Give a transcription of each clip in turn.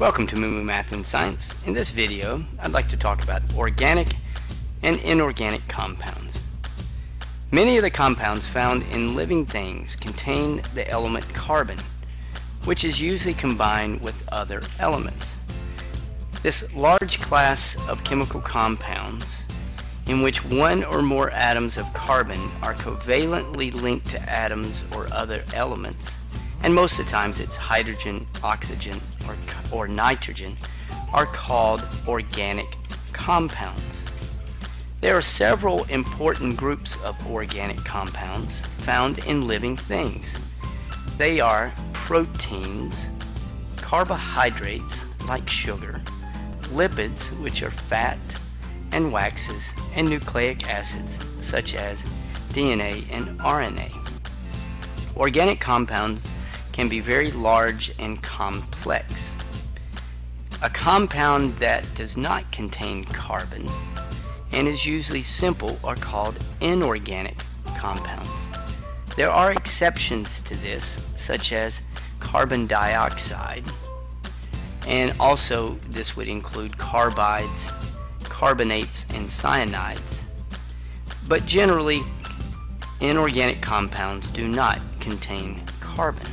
Welcome to MooMooMath and Science. In this video, I'd like to talk about organic and inorganic compounds. Many of the compounds found in living things contain the element carbon, which is usually combined with other elements. This large class of chemical compounds in which one or more atoms of carbon are covalently linked to atoms or other elements, and most of the times it's hydrogen, oxygen, or nitrogen, are called organic compounds. There are several important groups of organic compounds found in living things. They are proteins, carbohydrates like sugar, lipids, which are fat and waxes, and nucleic acids such as DNA and RNA. Organic compounds can be very large and complex. A compound that does not contain carbon and is usually simple are called inorganic compounds. There are exceptions to this, such as carbon dioxide, and also this would include carbides, carbonates, and cyanides, but generally inorganic compounds do not contain carbon.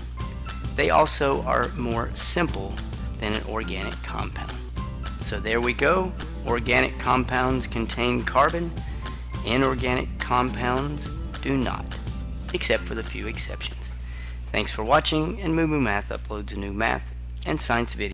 They also are more simple than an organic compound. So there we go. Organic compounds contain carbon. Inorganic compounds do not, except for the few exceptions. Thanks for watching, and MooMooMath uploads a new math and science video.